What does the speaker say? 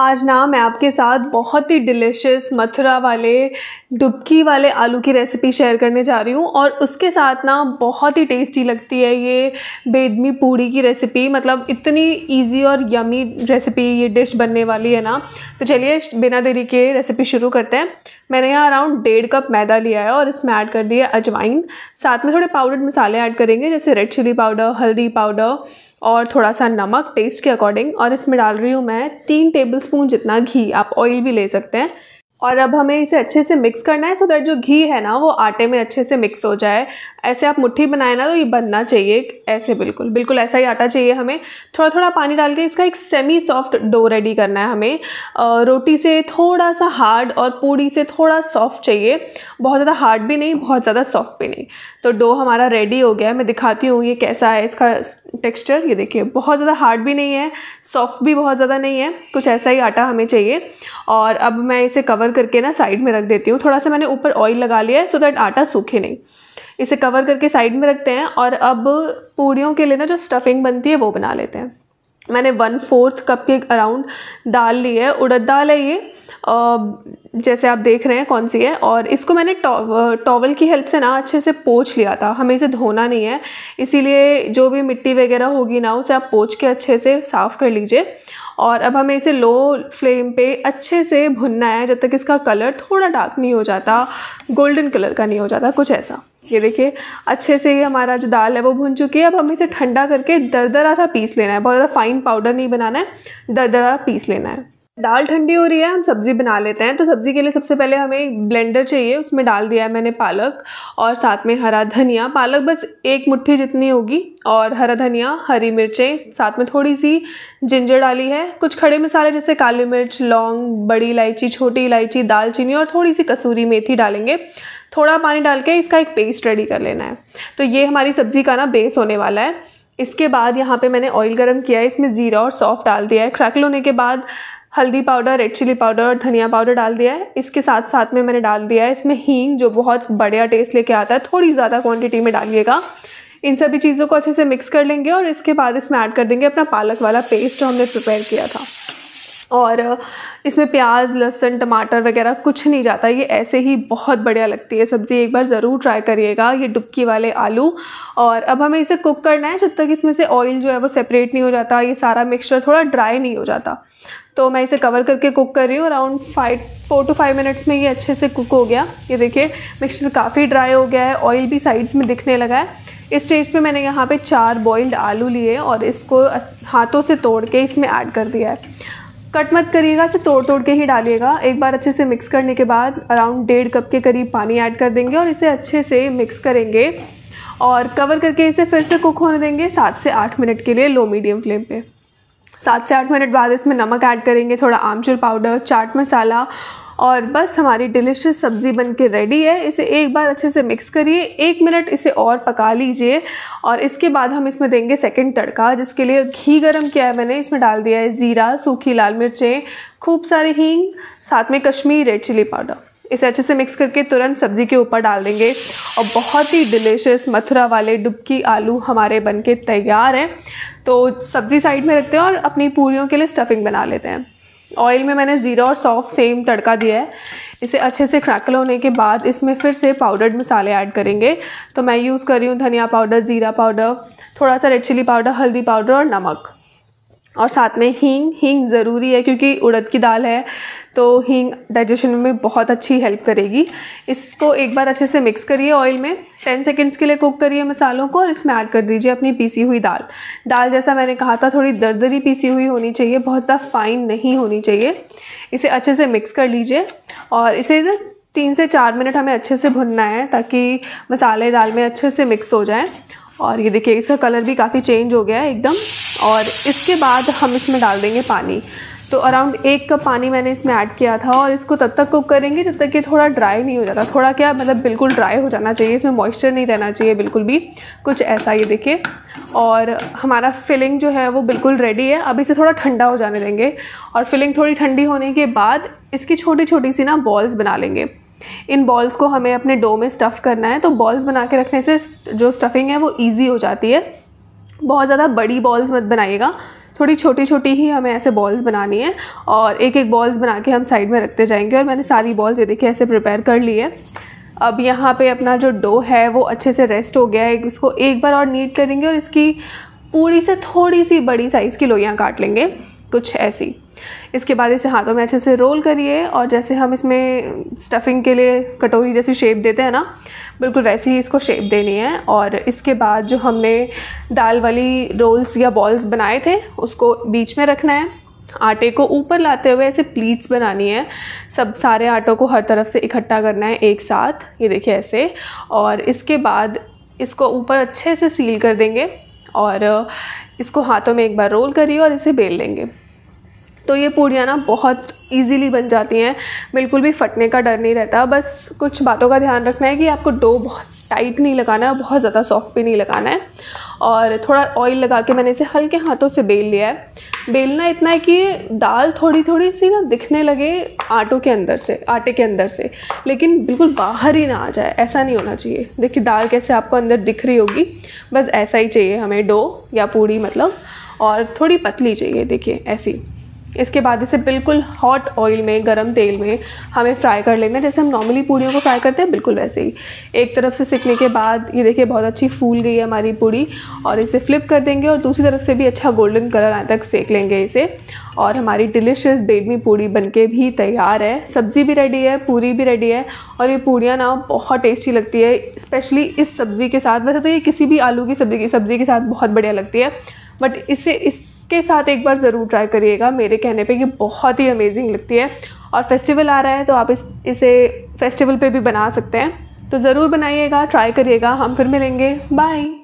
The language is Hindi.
आज ना मैं आपके साथ बहुत ही डिलिशियस मथुरा वाले डुबकी वाले आलू की रेसिपी शेयर करने जा रही हूँ और उसके साथ ना बहुत ही टेस्टी लगती है ये बेड़मी पूड़ी की रेसिपी। मतलब इतनी इजी और यमी रेसिपी ये डिश बनने वाली है ना। तो चलिए बिना देरी के रेसिपी शुरू करते हैं। मैंने यहाँ अराउंड 1.5 कप मैदा लिया है और इसमें ऐड कर दिया अजवाइन। साथ में थोड़े पाउडर्ड मसाले ऐड करेंगे जैसे रेड चिली पाउडर, हल्दी पाउडर और थोड़ा सा नमक टेस्ट के अकॉर्डिंग। और इसमें डाल रही हूँ मैं 3 टेबलस्पून जितना घी, आप ऑयल भी ले सकते हैं। और अब हमें इसे अच्छे से मिक्स करना है सो दैट जो घी है ना वो आटे में अच्छे से मिक्स हो जाए। ऐसे आप मुट्ठी बनाए ना तो ये बनना चाहिए ऐसे, बिल्कुल बिल्कुल ऐसा ही आटा चाहिए हमें। थोड़ा थोड़ा पानी डाल के इसका एक सेमी सॉफ्ट डो रेडी करना है हमें। रोटी से थोड़ा सा हार्ड और पूड़ी से थोड़ा सॉफ्ट चाहिए, बहुत ज़्यादा हार्ड भी नहीं, बहुत ज़्यादा सॉफ्ट भी नहीं। तो डो हमारा रेडी हो गया है। मैं दिखाती हूँ ये कैसा है इसका टेक्स्चर। ये देखिए, बहुत ज़्यादा हार्ड भी नहीं है, सॉफ्ट भी बहुत ज़्यादा नहीं है, कुछ ऐसा ही आटा हमें चाहिए। और अब मैं इसे कवर करके ना साइड में रख देती हूँ। थोड़ा सा मैंने ऊपर ऑयल लगा लिया है सो दैट आटा सूखे नहीं। इसे कवर करके साइड में रखते हैं। और अब पूड़ियों के लिए ना जो स्टफिंग बनती है वो बना लेते हैं। मैंने 1/4 कप के अराउंड दाल ली है, उड़द दाल है ये, जैसे आप देख रहे हैं कौन सी है। और इसको मैंने टॉवल की हेल्प से ना अच्छे से पोंछ लिया था। हमें इसे धोना नहीं है, इसीलिए जो भी मिट्टी वगैरह होगी ना उसे आप पोंछ के अच्छे से साफ़ कर लीजिए। और अब हमें इसे लो फ्लेम पे अच्छे से भुनना है जब तक इसका कलर थोड़ा डार्क नहीं हो जाता, गोल्डन कलर का नहीं हो जाता, कुछ ऐसा। ये देखिए अच्छे से ये हमारा जो दाल है वो भुन चुकी है। अब हमें इसे ठंडा करके दरदरा सा पीस लेना है, बहुत ज़्यादा फाइन पाउडर नहीं बनाना है, दरदरा पीस लेना है। दाल ठंडी हो रही है, हम सब्ज़ी बना लेते हैं। तो सब्ज़ी के लिए सबसे पहले हमें एक ब्लेंडर चाहिए, उसमें डाल दिया है मैंने पालक और साथ में हरा धनिया। पालक बस 1 मुट्ठी जितनी होगी और हरा धनिया, हरी मिर्चें, साथ में थोड़ी सी जिंजर डाली है, कुछ खड़े मसाले जैसे काली मिर्च, लौंग, बड़ी इलायची, छोटी इलायची, दालचीनी और थोड़ी सी कसूरी मेथी डालेंगे। थोड़ा पानी डाल के इसका एक पेस्ट रेडी कर लेना है। तो ये हमारी सब्ज़ी का ना बेस होने वाला है। इसके बाद यहाँ पर मैंने ऑयल गर्म किया है, इसमें ज़ीरा और सौंफ डाल दिया है। क्रैकल होने के बाद हल्दी पाउडर, रेड चिली पाउडर और धनिया पाउडर डाल दिया है। इसके साथ साथ में मैंने डाल दिया है इसमें हींग, जो बहुत बढ़िया टेस्ट लेके आता है, थोड़ी ज़्यादा क्वांटिटी में डालिएगा। इन सभी चीज़ों को अच्छे से मिक्स कर लेंगे और इसके बाद इसमें ऐड कर देंगे अपना पालक वाला पेस्ट जो हमने प्रिपेयर किया था। और इसमें प्याज, लहसुन, टमाटर वगैरह कुछ नहीं जाता, ये ऐसे ही बहुत बढ़िया लगती है सब्ज़ी। एक बार ज़रूर ट्राई करिएगा ये डुबकी वाले आलू। और अब हमें इसे कुक करना है जब तक इसमें से ऑयल जो है वो सेपरेट नहीं हो जाता, ये सारा मिक्सचर थोड़ा ड्राई नहीं हो जाता। तो मैं इसे कवर करके कुक कर रही हूँ। अराउंड 4 to 5 मिनट्स में ये अच्छे से कुक हो गया। ये देखिए मिक्सचर काफ़ी ड्राई हो गया है, ऑयल भी साइड्स में दिखने लगा है। इस स्टेज पे मैंने यहाँ पे 4 बॉइल्ड आलू लिए और इसको हाथों से तोड़ के इसमें ऐड कर दिया है। कट मत करिएगा, इसे तोड़ तोड़ के ही डालिएगा। एक बार अच्छे से मिक्स करने के बाद अराउंड 1.5 कप के करीब पानी ऐड कर देंगे और इसे अच्छे से मिक्स करेंगे और कवर करके इसे फिर से कुक होने देंगे 7 से 8 मिनट के लिए लो मीडियम फ्लेम पर। 7 से 8 मिनट बाद इसमें नमक ऐड करेंगे, थोड़ा आमचूर पाउडर, चाट मसाला और बस हमारी डिलिशियस सब्ज़ी बनके रेडी है। इसे एक बार अच्छे से मिक्स करिए, 1 मिनट इसे और पका लीजिए। और इसके बाद हम इसमें देंगे सेकंड तड़का, जिसके लिए घी गरम किया है मैंने। इसमें डाल दिया है ज़ीरा, सूखी लाल मिर्चें, खूब सारी हींग, साथ में कश्मीरी रेड चिली पाउडर। इसे अच्छे से मिक्स करके तुरंत सब्ज़ी के ऊपर डाल देंगे और बहुत ही डिलिशियस मथुरा वाले डुबकी आलू हमारे बनके तैयार हैं। तो सब्ज़ी साइड में रखते हैं और अपनी पूरियों के लिए स्टफिंग बना लेते हैं। ऑयल में मैंने ज़ीरा और सौंफ सेम तड़का दिया है। इसे अच्छे से क्रैकल होने के बाद इसमें फिर से पाउडर्ड मसाले ऐड करेंगे। तो मैं यूज़ कर रही हूँ धनिया पाउडर, ज़ीरा पाउडर, थोड़ा सा रेड चिली पाउडर, हल्दी पाउडर और नमक और साथ में हींग। हींग ज़रूरी है क्योंकि उड़द की दाल है तो हींग डाइजेशन में बहुत अच्छी हेल्प करेगी। इसको एक बार अच्छे से मिक्स करिए ऑयल में, 10 सेकेंड्स के लिए कुक करिए मसालों को और इसमें ऐड कर दीजिए अपनी पीसी हुई दाल। दाल जैसा मैंने कहा था थोड़ी दरदरी पीसी हुई होनी चाहिए, बहुत ज़्यादा फाइन नहीं होनी चाहिए। इसे अच्छे से मिक्स कर लीजिए और इसे 3 से 4 मिनट हमें अच्छे से भुनना है ताकि मसाले दाल में अच्छे से मिक्स हो जाएँ। और ये देखिए इसका कलर भी काफ़ी चेंज हो गया है एकदम। और इसके बाद हम इसमें डाल देंगे पानी। तो अराउंड 1 कप पानी मैंने इसमें ऐड किया था और इसको तब तक कुक करेंगे जब तक ये थोड़ा ड्राई नहीं हो जाता। थोड़ा क्या मतलब बिल्कुल ड्राई हो जाना चाहिए, इसमें मॉइस्चर नहीं रहना चाहिए बिल्कुल भी, कुछ ऐसा। ये देखिए और हमारा फिलिंग जो है वो बिल्कुल रेडी है। अब इसे थोड़ा ठंडा हो जाने देंगे और फिलिंग थोड़ी ठंडी होने के बाद इसकी छोटी छोटी सी ना बॉल्स बना लेंगे। इन बॉल्स को हमें अपने डो में स्टफ़ करना है। तो बॉल्स बना के रखने से जो स्टफिंग है वो ईजी हो जाती है। बहुत ज़्यादा बड़ी बॉल्स मत बनाइएगा, थोड़ी छोटी छोटी ही हमें ऐसे बॉल्स बनानी है और एक एक बॉल्स बना के हम साइड में रखते जाएंगे। और मैंने सारी बॉल्स ये देखिए ऐसे प्रिपेयर कर ली है। अब यहाँ पे अपना जो डो है वो अच्छे से रेस्ट हो गया है, इसको एक बार और नीट करेंगे और इसकी पूरी से थोड़ी सी बड़ी साइज़ की लोइयाँ काट लेंगे कुछ ऐसी। इसके बाद इसे हाथों में अच्छे से रोल करिए और जैसे हम इसमें स्टफिंग के लिए कटोरी जैसी शेप देते हैं ना, बिल्कुल वैसी ही इसको शेप देनी है। और इसके बाद जो हमने दाल वाली रोल्स या बॉल्स बनाए थे उसको बीच में रखना है, आटे को ऊपर लाते हुए ऐसे प्लीट्स बनानी है। सब सारे आटों को हर तरफ से इकट्ठा करना है एक साथ, ये देखिए ऐसे। और इसके बाद इसको ऊपर अच्छे से सील कर देंगे और इसको हाथों में एक बार रोल करिए और इसे बेल लेंगे। तो ये पूड़ियाँ ना बहुत इजीली बन जाती हैं, बिल्कुल भी फटने का डर नहीं रहता। बस कुछ बातों का ध्यान रखना है कि आपको डो बहुत टाइट नहीं लगाना है और बहुत ज़्यादा सॉफ्ट भी नहीं लगाना है। और थोड़ा ऑयल लगा के मैंने इसे हल्के हाथों से बेल लिया है। बेलना इतना है कि दाल थोड़ी थोड़ी सी ना दिखने लगे आटे के अंदर से, लेकिन बिल्कुल बाहर ही ना आ जाए, ऐसा नहीं होना चाहिए। देखिए दाल कैसे आपको अंदर दिख रही होगी, बस ऐसा ही चाहिए हमें डो या पूड़ी मतलब, और थोड़ी पतली चाहिए देखिए ऐसी। इसके बाद इसे बिल्कुल हॉट ऑयल में, गरम तेल में हमें फ्राई कर लेना है, जैसे हम नॉर्मली पूड़ियों को फ्राई करते हैं बिल्कुल वैसे ही। एक तरफ से सिकने के बाद ये देखिए बहुत अच्छी फूल गई है हमारी पूड़ी, और इसे फ्लिप कर देंगे और दूसरी तरफ से भी अच्छा गोल्डन कलर आने तक सेक लेंगे इसे। और हमारी डिलिशियस बेड़मी पूड़ी बनके भी तैयार है, सब्ज़ी भी रेडी है, पूरी भी रेडी है। और ये पूड़ियाँ ना बहुत टेस्टी लगती है, स्पेशली इस सब्ज़ी के साथ। वैसे तो ये किसी भी आलू की सब्ज़ी के साथ बहुत बढ़िया लगती है, बट इसके साथ एक बार ज़रूर ट्राई करिएगा। मेरे कहने पे ये बहुत ही अमेजिंग लगती है। और फेस्टिवल आ रहा है तो आप इसे फेस्टिवल पे भी बना सकते हैं, तो ज़रूर बनाइएगा, ट्राई करिएगा। हम फिर मिलेंगे, बाय।